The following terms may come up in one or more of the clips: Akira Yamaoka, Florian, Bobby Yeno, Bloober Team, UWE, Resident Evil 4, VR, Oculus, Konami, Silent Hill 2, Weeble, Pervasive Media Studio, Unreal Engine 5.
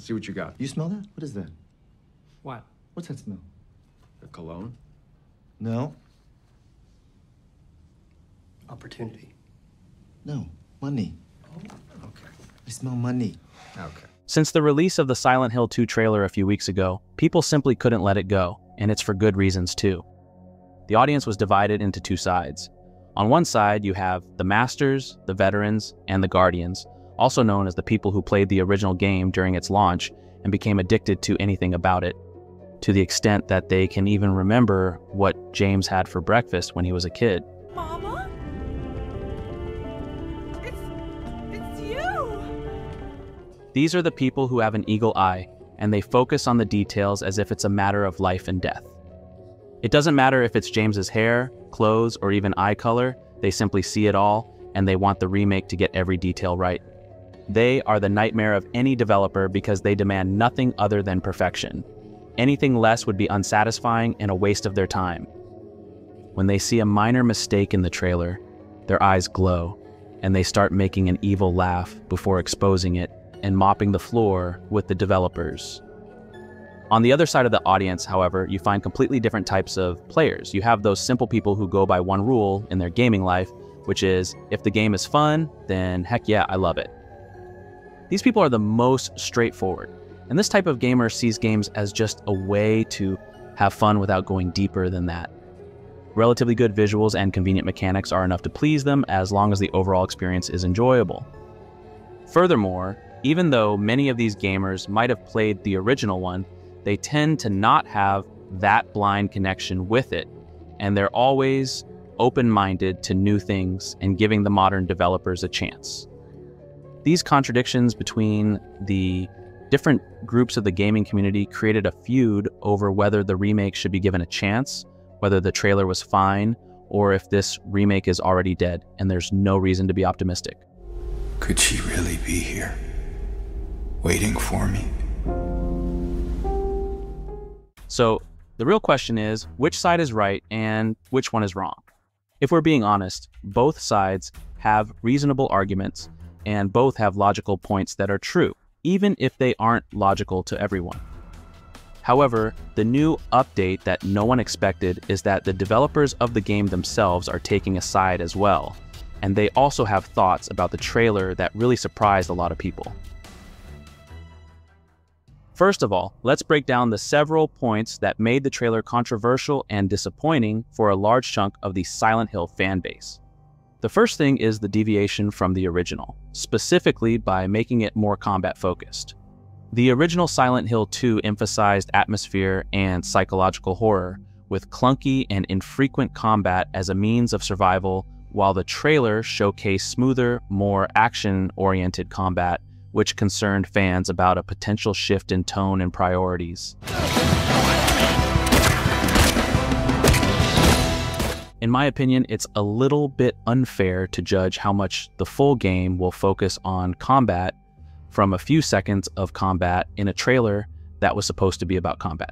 Let's see what you got. You smell that? What is that? What? What's that smell? A cologne? No. Opportunity. No, money. Oh, okay. I smell money. Okay. Since the release of the Silent Hill 2 trailer a few weeks ago, people simply couldn't let it go, and it's for good reasons too. The audience was divided into two sides. On one side, you have the masters, the veterans, and the guardians, also known as the people who played the original game during its launch and became addicted to anything about it, to the extent that they can even remember what James had for breakfast when he was a kid. Mama? It's you! These are the people who have an eagle eye, and they focus on the details as if it's a matter of life and death. It doesn't matter if it's James's hair, clothes, or even eye color, they simply see it all, and they want the remake to get every detail right. They are the nightmare of any developer because they demand nothing other than perfection. Anything less would be unsatisfying and a waste of their time. When they see a minor mistake in the trailer, their eyes glow, and they start making an evil laugh before exposing it and mopping the floor with the developers. On the other side of the audience, however, you find completely different types of players. You have those simple people who go by one rule in their gaming life, which is, if the game is fun, then heck yeah, I love it. These people are the most straightforward, and this type of gamer sees games as just a way to have fun without going deeper than that. Relatively good visuals and convenient mechanics are enough to please them as long as the overall experience is enjoyable. Furthermore, even though many of these gamers might have played the original one, they tend to not have that blind connection with it, and they're always open-minded to new things and giving the modern developers a chance. These contradictions between the different groups of the gaming community created a feud over whether the remake should be given a chance, whether the trailer was fine, or if this remake is already dead and there's no reason to be optimistic. Could she really be here, waiting for me? So the real question is, which side is right and which one is wrong? If we're being honest, both sides have reasonable arguments, and both have logical points that are true, even if they aren't logical to everyone. However, the new update that no one expected is that the developers of the game themselves are taking a side as well, and they also have thoughts about the trailer that really surprised a lot of people. First of all, let's break down the several points that made the trailer controversial and disappointing for a large chunk of the Silent Hill fan base. The first thing is the deviation from the original, specifically by making it more combat-focused. The original Silent Hill 2 emphasized atmosphere and psychological horror, with clunky and infrequent combat as a means of survival, while the trailer showcased smoother, more action-oriented combat, which concerned fans about a potential shift in tone and priorities. In my opinion, it's a little bit unfair to judge how much the full game will focus on combat from a few seconds of combat in a trailer that was supposed to be about combat.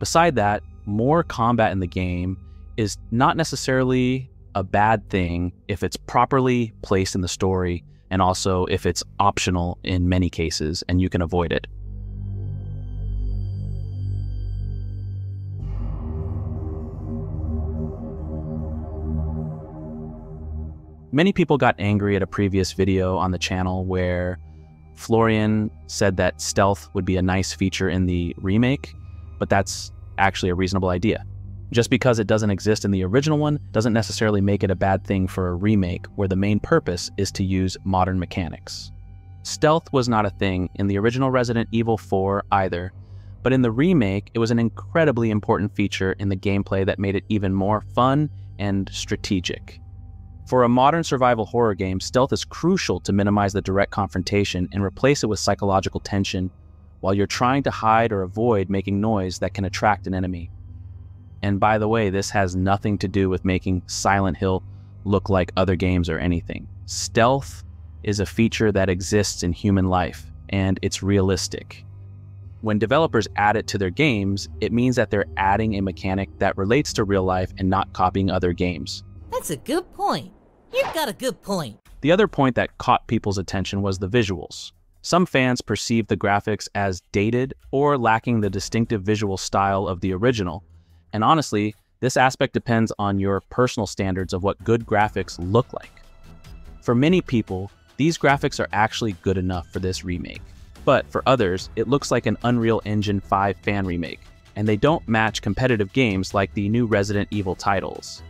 Beside that, more combat in the game is not necessarily a bad thing if it's properly placed in the story, and also if it's optional in many cases and you can avoid it. Many people got angry at a previous video on the channel where Florian said that stealth would be a nice feature in the remake, but that's actually a reasonable idea. Just because it doesn't exist in the original one doesn't necessarily make it a bad thing for a remake where the main purpose is to use modern mechanics. Stealth was not a thing in the original Resident Evil 4 either, but in the remake it was an incredibly important feature in the gameplay that made it even more fun and strategic. For a modern survival horror game, stealth is crucial to minimize the direct confrontation and replace it with psychological tension while you're trying to hide or avoid making noise that can attract an enemy. And by the way, this has nothing to do with making Silent Hill look like other games or anything. Stealth is a feature that exists in human life, and it's realistic. When developers add it to their games, it means that they're adding a mechanic that relates to real life and not copying other games. That's a good point. You've got a good point. The other point that caught people's attention was the visuals. Some fans perceive the graphics as dated or lacking the distinctive visual style of the original, and honestly, this aspect depends on your personal standards of what good graphics look like. For many people, these graphics are actually good enough for this remake, but for others, it looks like an Unreal Engine 5 fan remake, and they don't match competitive games like the new Resident Evil titles.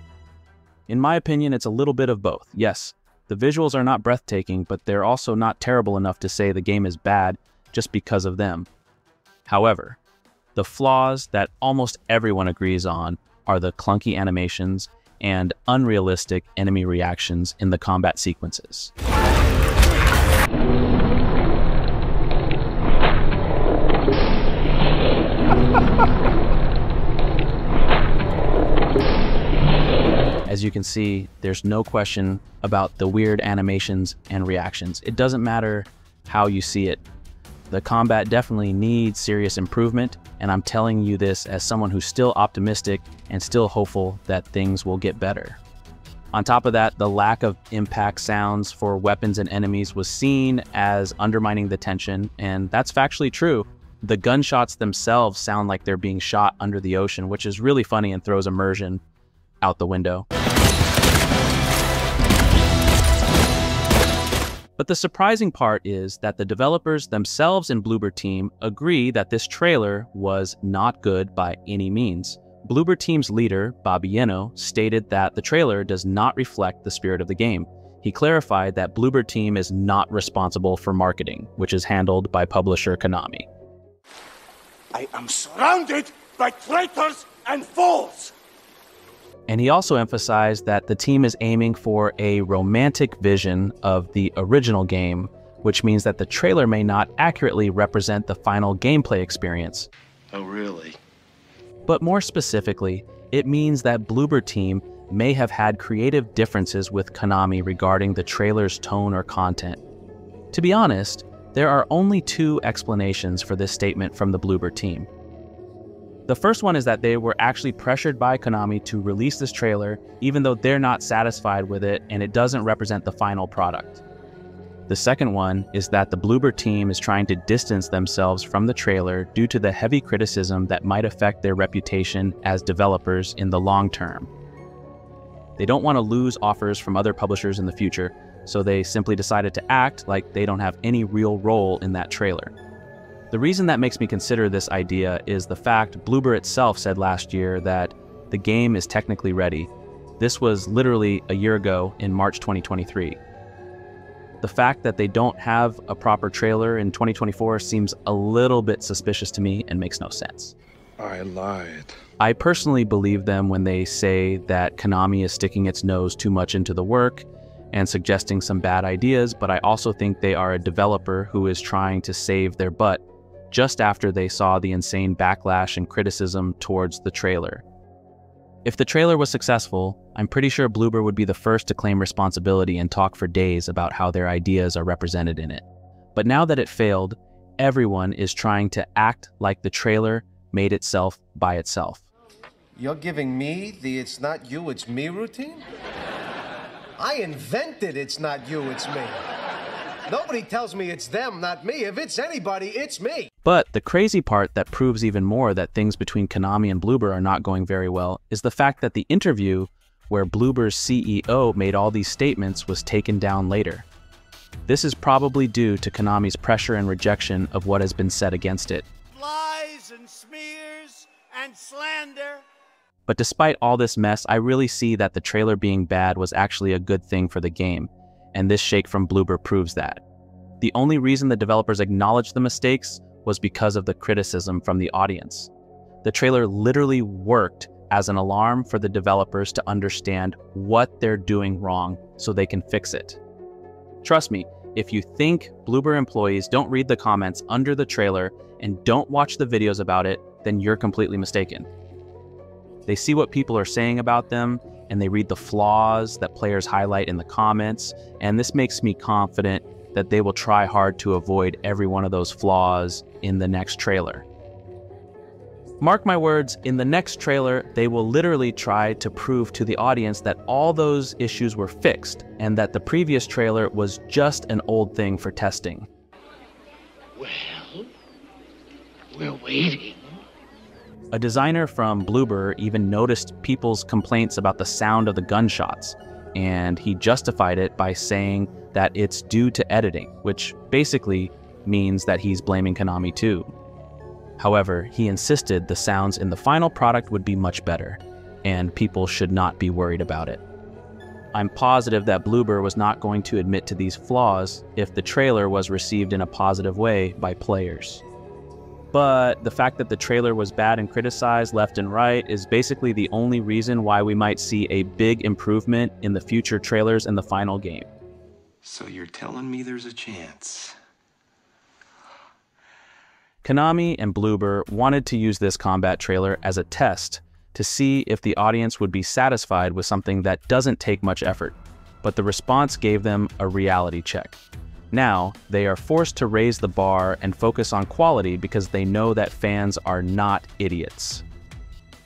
In my opinion, it's a little bit of both. Yes, the visuals are not breathtaking, but they're also not terrible enough to say the game is bad just because of them. However, the flaws that almost everyone agrees on are the clunky animations and unrealistic enemy reactions in the combat sequences. As you can see, there's no question about the weird animations and reactions. It doesn't matter how you see it. The combat definitely needs serious improvement, and I'm telling you this as someone who's still optimistic and still hopeful that things will get better. On top of that, the lack of impact sounds for weapons and enemies was seen as undermining the tension, and that's factually true. The gunshots themselves sound like they're being shot under the ocean, which is really funny and throws immersion out the window. But the surprising part is that the developers themselves in Bloober Team agree that this trailer was not good by any means. Bloober Team's leader, Bobby Yeno, stated that the trailer does not reflect the spirit of the game. He clarified that Bloober Team is not responsible for marketing, which is handled by publisher Konami. I am surrounded by traitors and fools! And he also emphasized that the team is aiming for a romantic vision of the original game, which means that the trailer may not accurately represent the final gameplay experience. Oh, really? But more specifically, it means that Bloober Team may have had creative differences with Konami regarding the trailer's tone or content. To be honest, there are only two explanations for this statement from the Bloober Team. The first one is that they were actually pressured by Konami to release this trailer, even though they're not satisfied with it and it doesn't represent the final product. The second one is that the Bloober Team is trying to distance themselves from the trailer due to the heavy criticism that might affect their reputation as developers in the long term. They don't want to lose offers from other publishers in the future, so they simply decided to act like they don't have any real role in that trailer. The reason that makes me consider this idea is the fact Bloober itself said last year that the game is technically ready. This was literally a year ago in March 2023. The fact that they don't have a proper trailer in 2024 seems a little bit suspicious to me and makes no sense. I lied. I personally believe them when they say that Konami is sticking its nose too much into the work and suggesting some bad ideas, but I also think they are a developer who is trying to save their butt just after they saw the insane backlash and criticism towards the trailer. If the trailer was successful, I'm pretty sure Bloober would be the first to claim responsibility and talk for days about how their ideas are represented in it. But now that it failed, everyone is trying to act like the trailer made itself by itself. You're giving me the "it's not you, it's me" routine? I invented "it's not you, it's me." Nobody tells me it's them, not me. If it's anybody, it's me. But the crazy part that proves even more that things between Konami and Bloober are not going very well is the fact that the interview where Bloober's CEO made all these statements was taken down later. This is probably due to Konami's pressure and rejection of what has been said against it. Lies and smears and slander. But despite all this mess, I really see that the trailer being bad was actually a good thing for the game. And this shake from Bloober proves that. The only reason the developers acknowledged the mistakes was because of the criticism from the audience. The trailer literally worked as an alarm for the developers to understand what they're doing wrong so they can fix it. Trust me, if you think Bloober employees don't read the comments under the trailer and don't watch the videos about it, then you're completely mistaken. They see what people are saying about them, and they read the flaws that players highlight in the comments, and this makes me confident that they will try hard to avoid every one of those flaws in the next trailer. Mark my words, in the next trailer, they will literally try to prove to the audience that all those issues were fixed, and that the previous trailer was just an old thing for testing. Well, we're waiting. A designer from Bloober even noticed people's complaints about the sound of the gunshots, and he justified it by saying that it's due to editing, which basically means that he's blaming Konami too. However, he insisted the sounds in the final product would be much better, and people should not be worried about it. I'm positive that Bloober was not going to admit to these flaws if the trailer was received in a positive way by players. But the fact that the trailer was bad and criticized left and right is basically the only reason why we might see a big improvement in the future trailers and the final game. So you're telling me there's a chance? Konami and Bloober wanted to use this combat trailer as a test to see if the audience would be satisfied with something that doesn't take much effort, but the response gave them a reality check. Now, they are forced to raise the bar and focus on quality because they know that fans are not idiots.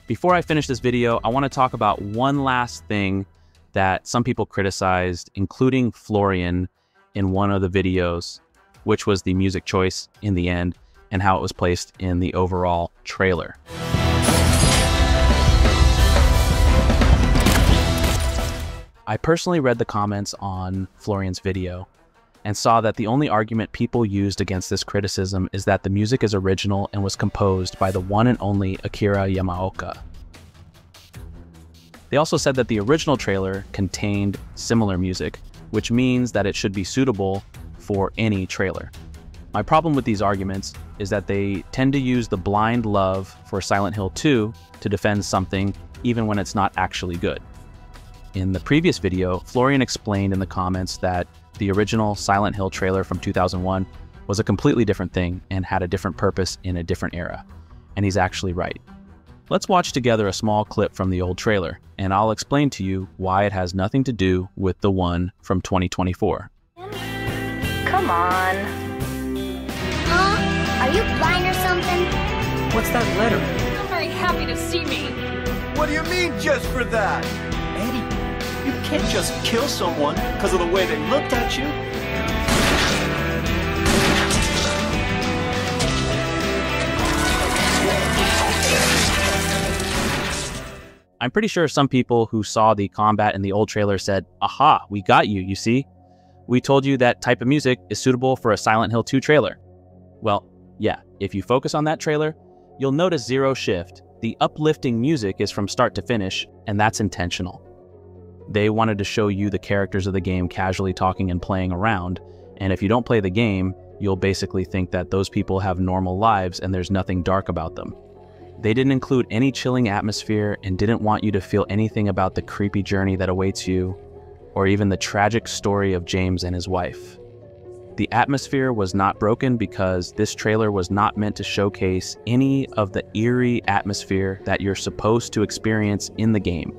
Before I finish this video, I want to talk about one last thing that some people criticized, including Florian in one of the videos, which was the music choice in the end and how it was placed in the overall trailer. I personally read the comments on Florian's video and saw that the only argument people used against this criticism is that the music is original and was composed by the one and only Akira Yamaoka. They also said that the original trailer contained similar music, which means that it should be suitable for any trailer. My problem with these arguments is that they tend to use the blind love for Silent Hill 2 to defend something even when it's not actually good. In the previous video, Florian explained in the comments that the original Silent Hill trailer from 2001 was a completely different thing and had a different purpose in a different era. And he's actually right. Let's watch together a small clip from the old trailer, and I'll explain to you why it has nothing to do with the one from 2024. Come on. Huh? Are you blind or something? What's that letter? I'm very happy to see me. What do you mean just for that? Eddie. You can't just kill someone because of the way they looked at you. I'm pretty sure some people who saw the combat in the old trailer said, "Aha, we got you, you see? We told you that type of music is suitable for a Silent Hill 2 trailer." Well, yeah, if you focus on that trailer, you'll notice zero shift. The uplifting music is from start to finish, and that's intentional. They wanted to show you the characters of the game casually talking and playing around, and if you don't play the game, you'll basically think that those people have normal lives and there's nothing dark about them. They didn't include any chilling atmosphere and didn't want you to feel anything about the creepy journey that awaits you, or even the tragic story of James and his wife. The atmosphere was not broken because this trailer was not meant to showcase any of the eerie atmosphere that you're supposed to experience in the game.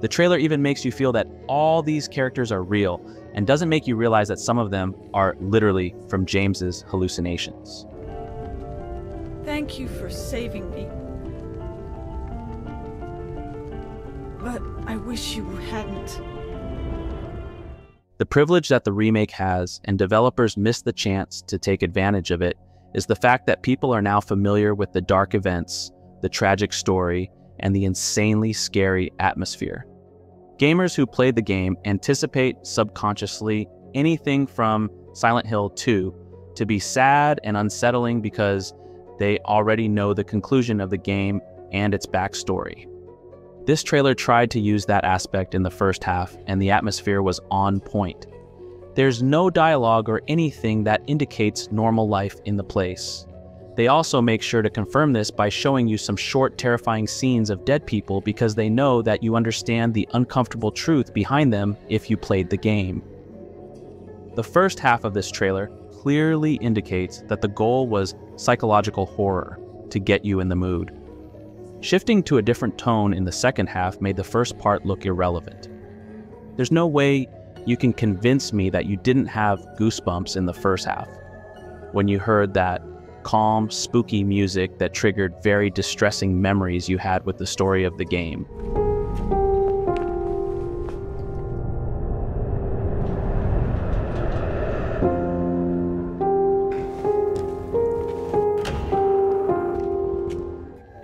The trailer even makes you feel that all these characters are real and doesn't make you realize that some of them are literally from James's hallucinations. Thank you for saving me. But I wish you hadn't. The privilege that the remake has, and developers miss the chance to take advantage of it, is the fact that people are now familiar with the dark events, the tragic story, and the insanely scary atmosphere. Gamers who played the game anticipate subconsciously anything from Silent Hill 2 to be sad and unsettling because they already know the conclusion of the game and its backstory. This trailer tried to use that aspect in the first half, and the atmosphere was on point. There's no dialogue or anything that indicates normal life in the place. They also make sure to confirm this by showing you some short, terrifying scenes of dead people because they know that you understand the uncomfortable truth behind them if you played the game. The first half of this trailer clearly indicates that the goal was psychological horror to get you in the mood. Shifting to a different tone in the second half made the first part look irrelevant. There's no way you can convince me that you didn't have goosebumps in the first half when you heard that calm, spooky music that triggered very distressing memories you had with the story of the game.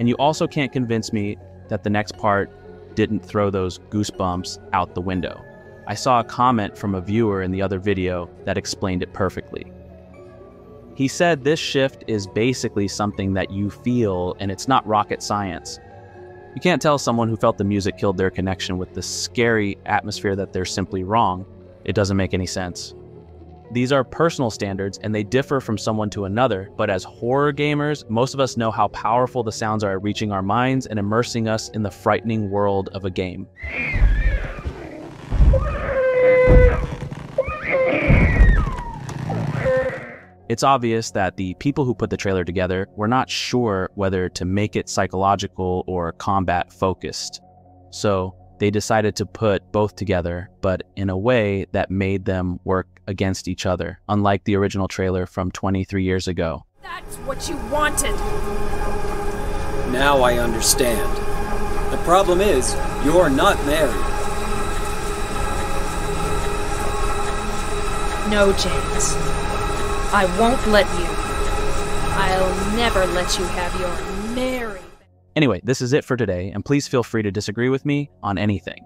And you also can't convince me that the next part didn't throw those goosebumps out the window. I saw a comment from a viewer in the other video that explained it perfectly. He said this shift is basically something that you feel, and it's not rocket science. You can't tell someone who felt the music killed their connection with the scary atmosphere that they're simply wrong. It doesn't make any sense. These are personal standards and they differ from someone to another, but as horror gamers, most of us know how powerful the sounds are at reaching our minds and immersing us in the frightening world of a game. It's obvious that the people who put the trailer together were not sure whether to make it psychological or combat focused. So they decided to put both together, but in a way that made them work against each other, unlike the original trailer from 23 years ago. That's what you wanted! Now I understand. The problem is, you're not married. No, James. I won't let you. I'll never let you have your marriage. Anyway, this is it for today, and please feel free to disagree with me on anything.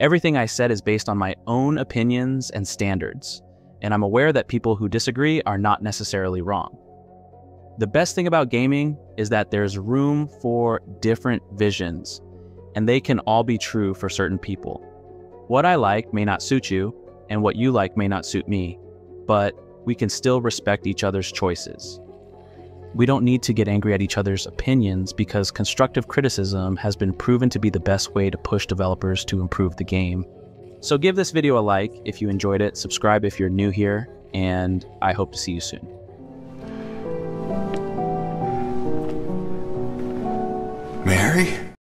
Everything I said is based on my own opinions and standards, and I'm aware that people who disagree are not necessarily wrong. The best thing about gaming is that there's room for different visions, and they can all be true for certain people. What I like may not suit you, and what you like may not suit me, but we can still respect each other's choices. We don't need to get angry at each other's opinions because constructive criticism has been proven to be the best way to push developers to improve the game. So give this video a like if you enjoyed it, subscribe if you're new here, and I hope to see you soon. Mary?